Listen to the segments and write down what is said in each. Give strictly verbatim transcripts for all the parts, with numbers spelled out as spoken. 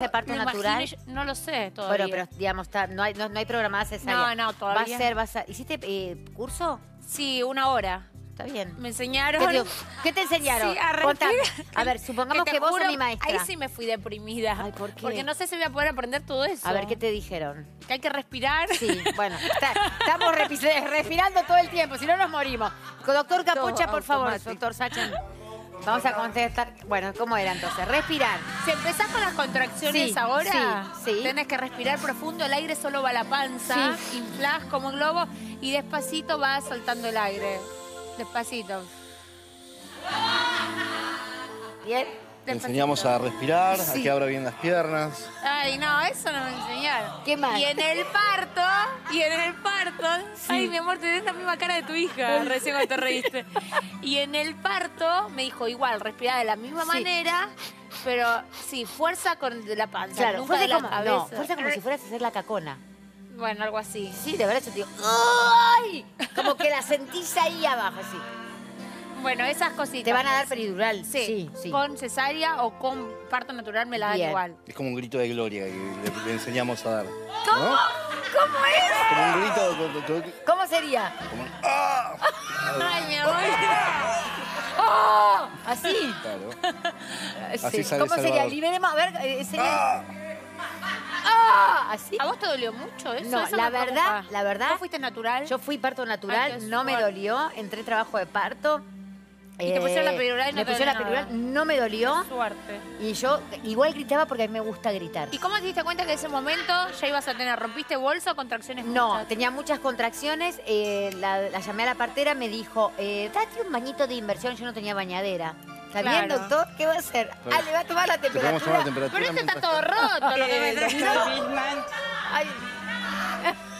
¿De parte me natural? Imagino, no lo sé todavía. Bueno, pero digamos, está, no, hay, no, no hay programada cesárea. No, no, todavía. Va a ser, vas a... ¿Hiciste eh, curso? Sí, una hora. Está bien. Me enseñaron. ¿Qué te, ¿qué te enseñaron? Sí, a, a ver, supongamos que, que vos juro, sos mi maestra. Ahí sí me fui deprimida. Ay, ¿por qué? Porque no sé si voy a poder aprender todo eso. A ver, ¿qué te dijeron? Que hay que respirar. Sí, bueno, está, estamos respirando todo el tiempo, si no nos morimos. Doctor Capucha, todo por automático. Favor, doctor Sachin. Vamos a contestar. Bueno, ¿cómo era entonces? Respirar. Si empezás con las contracciones sí, ahora, sí, sí. tenés que respirar profundo. El aire solo va a la panza. Sí. Inflás como globo y despacito vas soltando el aire. Despacito. Bien. Te enseñamos a respirar, sí. a que abra bien las piernas. Ay, no, eso no me enseñaron. ¿Qué más? Y en el parto, y en el parto... Sí. Ay, mi amor, tenés la misma cara de tu hija, recién cuando te reíste. Y en el parto me dijo, igual, respirá de la misma sí. manera, pero sí, fuerza con la panza, claro, nunca de la como, cabeza. No, fuerza como si fueras a hacer la cacona. Bueno, algo así. Sí, de verdad, yo te digo, ¡ay! Como que la sentís ahí abajo, así. Bueno, esas cositas. Te van a dar peridural. Sí, sí, sí. Con cesárea o con parto natural me la dan bien. Igual. Es como un grito de gloria que le, le enseñamos a dar. ¿Cómo? ¿No? ¿Cómo es? Como un grito... Como, como... ¿Cómo sería? Como un... ¡Ah! ¡Ay, mi amor! ¡Oh! ¿Así? Claro. Así sale ¿Cómo Salvador. Sería? Liberemos... A ver, sería... ¡Ah! ¡Ah! ¿Así? ¿A vos te dolió mucho eso? No, eso la verdad, la verdad... ¿Tú fuiste natural? Yo fui parto natural, Ay, no me dolió. Entré trabajo de parto. Y te pusieron la peridural y no me pusieron la peridural, no me dolió. Qué suerte. Y yo igual gritaba porque a mí me gusta gritar. ¿Y cómo te diste cuenta que en ese momento ya ibas a tener? ¿Rompiste bolso o contracciones? No, muchas? tenía muchas contracciones. Eh, la, la llamé a la partera, me dijo, eh, date un bañito de inversión. Yo no tenía bañadera. ¿Está claro. bien, doctor? ¿Qué va a hacer? Pero, ah, le va a tomar la temperatura. Tomar la temperatura Pero esto está todo roto. Lo que me trae. No. Ay.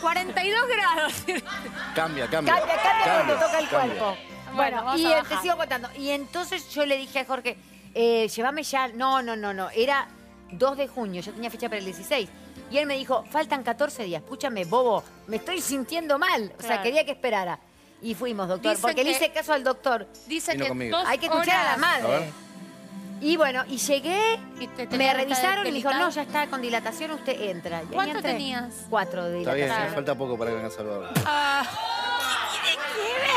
cuarenta y dos grados. Cambia, cambia. Cambia, cambia, cambia cuando toca el cambia. cuerpo. Bueno, bueno y te sigo contando. Y entonces yo le dije a Jorge, eh, llévame ya. No, no, no, no. Era dos de junio. Yo tenía fecha para el dieciséis. Y él me dijo, faltan catorce días. Escúchame, bobo, me estoy sintiendo mal. O sea, claro. quería que esperara. Y fuimos, doctor. Dicen porque que... le hice caso al doctor. Dice que dos hay que escuchar horas. a la madre. A y bueno, y llegué, y te, te me revisaron y me dijo, no, ya está, con dilatación usted entra. Y ¿Cuánto tenías? Cuatro de dilatación. Está bien, falta poco para que venga a salvar. Ah. ¿Qué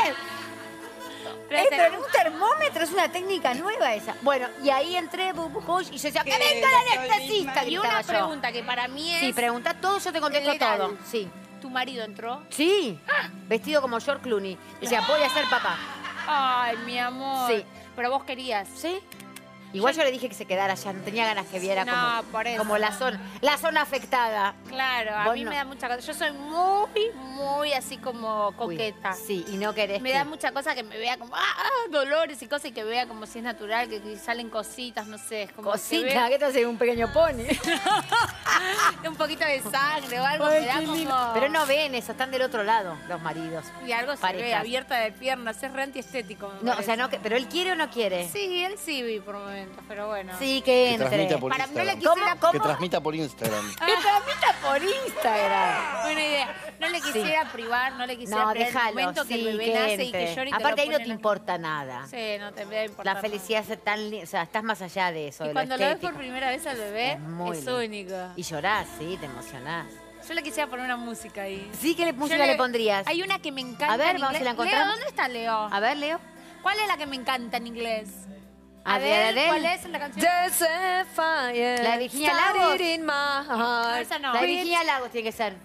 ver? Entro en un termómetro, es una técnica nueva esa. Bueno, y ahí entré, bu, bu, bu, y yo decía, ¡que venga la anestesista! Y una pregunta yo. que para mí es... Sí, pregunta todo, yo te contesto legal. todo. Sí. ¿Tu marido entró? Sí, ah. vestido como George Clooney. Decía, no. voy a ser papá. Ay, mi amor. Sí. Pero vos querías. Sí. Igual yo, yo le dije que se quedara allá, no tenía ganas que viera no, como, por eso. como la zona la zona afectada. Claro, a mí no. me da mucha cosa. Yo soy muy, muy así como coqueta. Uy, sí, y no querés. Me que... da mucha cosa que me vea como, ah, ah, dolores y cosas, y que vea como si es natural, que, que salen cositas, no sé. ¿Cositas? ¿Qué te hace un pequeño pony? Un poquito de sangre o algo. Ay, me da como... Pero no ven eso, están del otro lado los maridos. Y algo se ve abierta de piernas, es re antiestético. No, o sea, no, ¿pero él quiere o no quiere? Sí, él sí vi por momentos. Pero bueno. Sí, que entre. Que transmita por Para Instagram. No quisiera... ¿Cómo? Que transmita por Instagram. Ah. Que transmita por Instagram. Buena idea. No le quisiera sí. privar, no le quisiera no, privar dejalo, el momento sí, que el bebé nace y que llore. Aparte ahí no te la... importa nada. Sí, no te debe importar. La felicidad es tan... O sea, estás más allá de eso. Y de cuando lo, lo ves por primera vez al bebé, es, es único. Y llorás, sí, te emocionás. Yo le quisiera poner una música ahí. Sí, ¿qué música le... le pondrías? Hay una que me encanta. A ver, vamos a la encontrar. ¿Dónde está Leo? A ver, Leo. ¿Cuál es la que me encanta en inglés? A ver, ¿cuál es la canción? La de Virginia Lagos. No, esa no. La de Virginia Lagos tiene que ser.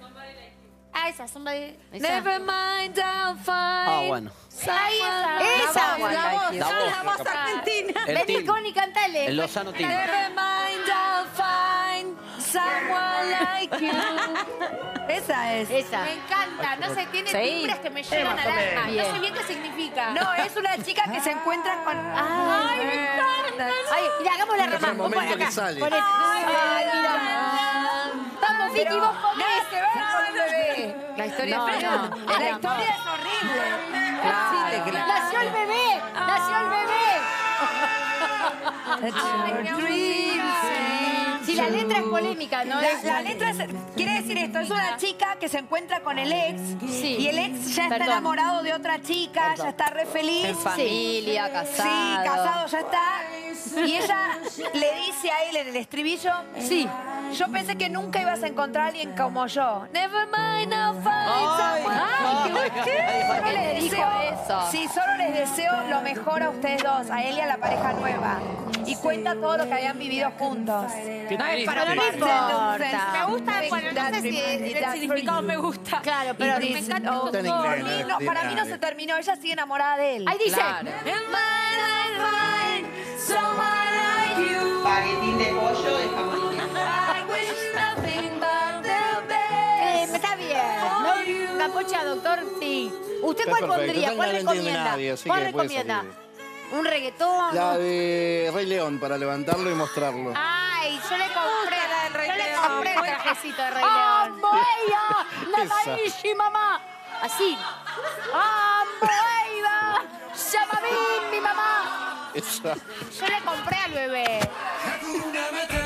Ah, esa, somebody. Never mind, I'll find. Ah, bueno. Esa, la voz argentina. Vení con y cantale. El Lozano Team. Never mind, I'll find someone like you. Esa es. Esa. Me encanta. No sé, tiene timbres que me llevan al alma. No sé bien qué significa. No, es una chica que se encuentra con... Ay, me encanta. Ay, mira, hagamos la remando. Es el momento que sale. Ay, mira. Vamos, Vicky, vos ponés. La historia es horrible. La historia es horrible. Claro, claro. ¡Nació el bebé! ¡Nació el bebé! Si sí, la letra es polémica, ¿no? La, la letra es, quiere decir esto, es una chica que se encuentra con el ex sí. y el ex ya está Perdón. enamorado de otra chica, Perdón. ya está re feliz. En familia, sí. casado. Sí, casado ya está. Y ella le dice a él en el estribillo, sí, yo pensé que nunca ibas a encontrar a alguien como yo. Never mind, I'll find someone. Ay, ¿qué? ¿Qué? Solo les deseo, eso. Sí, solo les deseo lo mejor a ustedes dos, a él y a la pareja nueva. Y cuenta todo lo que habían vivido juntos. No, es para no le importa. Me gusta, bueno, no sé si el significado me gusta. Claro, pero me encanta todo. Para mí no se terminó, ella sigue enamorada de él. Ahí dice... Paguetín de pollo de jamón. eh, está bien, ¿no? La pocha, doctor, sí. ¿Usted cuál pondría? ¿Cuál recomienda? ¿Cuál recomienda? ¿Un reggaetón? La de Rey León, para levantarlo y mostrarlo. Ay, yo le compré la del Rey León. Yo le compré el trajecito de Rey León. ¡Amo ella! ¡Nataishi, mamá! Así. ¡Amo ella! ¡Llámame mi mamá! Esa. Yo le compré al bebé.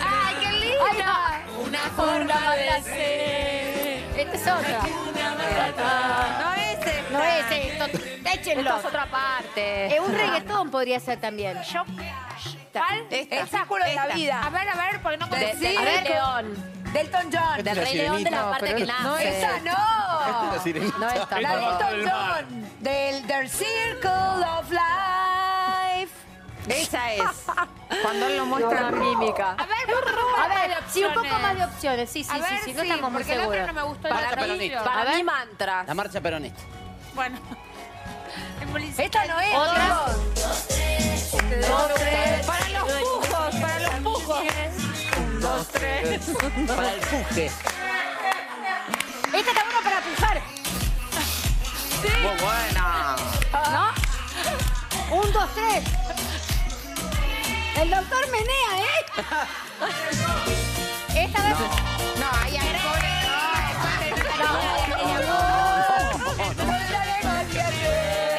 ¡Ay, qué lindo! Ay, no. Una forma de ser. Este es otra. No es No es esto. Échenlo. Esto es otra parte. Eh, un reggaetón podría ser también. Yo... ¿Cuál? El círculo de la vida. A ver, a ver, porque no puedo decir. A ver, León. Delton John. Del Rey León, de la parte que nace. No, esa no. Esta es la No, esta. La de Delton John. Del The Circle of Life. Esa es. Cuando él lo muestra no, no. la mímica. A ver, a ver, sí, un poco más de opciones. Sí, sí, a sí, ver, sí, no sí, estamos muy seguros. Porque el otro no me gustó. Para, para mí, para mí, mantras. La marcha peronista. Bueno. Esta no es. Otra. Dos, tres. Para los pujos, para los pujos. Un, dos, tres. Para el puje. Esta está buena para pujar. Sí. Muy buena. ¿No? Un, dos, tres. El doctor menea, ¿eh? Esta vez... No, ahí hay pobre. No, no, no.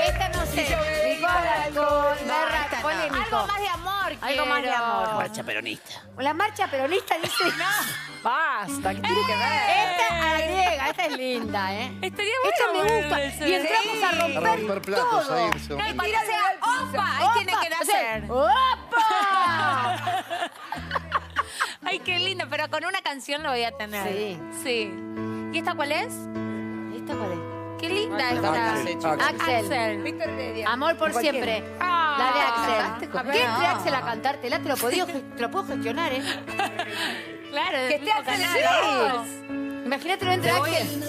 Esta no sé. Licor, alcohol, barra, polémico. Algo más de amor. Algo más de amor. La marcha peronista. La marcha peronista dice... No. Basta, ¿qué tiene que ver? Esta agrega, esta es linda, ¿eh? Estaría bueno. Esta me gusta. Y entramos a romper todo. No, y tira sea opa. Ahí tiene que nacer. Ay, qué lindo, pero con una canción lo voy a tener. Sí. Sí. ¿Y esta cuál es? ¿Y esta cuál es? Qué linda esta. Axel. Víctor Heredia. Amor por siempre. La de Axel. ¿Qué entre Axel a cantártela? Te lo puedo gestionar, ¿eh? Claro. Que esté Axel. Imagínate lo entre Axel.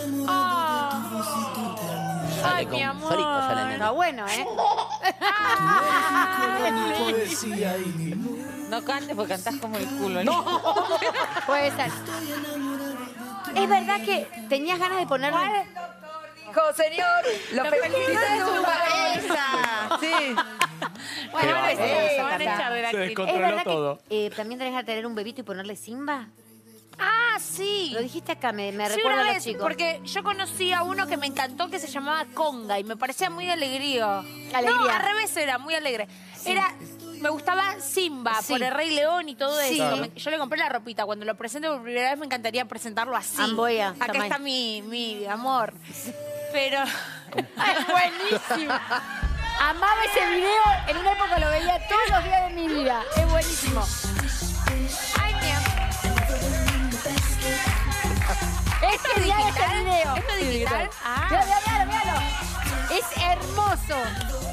Ay, mi amor. Está bueno, ¿eh? No cantes porque cantás como el culo. No. Puede ser. Es verdad que tenías ganas de ponerlo. El doctor dijo, señor, lo felicito de su cabeza. Sí. Bueno, van a echar de la actividad. Es verdad que también tenés que tener un bebito y ponerle Simba. Ah, sí. Lo dijiste acá, me, me sí, recuerda a los chicos. Porque yo conocí a uno que me encantó que se llamaba Conga y me parecía muy alegrío. Alegría. No, al revés era, muy alegre. Sí. Era... Me gustaba Simba, sí, por el Rey León y todo sí. eso. Yo le compré la ropita. Cuando lo presente por primera vez me encantaría presentarlo así. Amboya. Acá tamay. Está mi, mi amor. Pero... es buenísimo. Amaba ese video. En una época lo veía todos los días de mi vida. Es buenísimo. Ay, mi amor. ¿Esto es digital? Este video. ¿Esto es digital? Ah. Míralo, míralo, míralo. Es hermoso.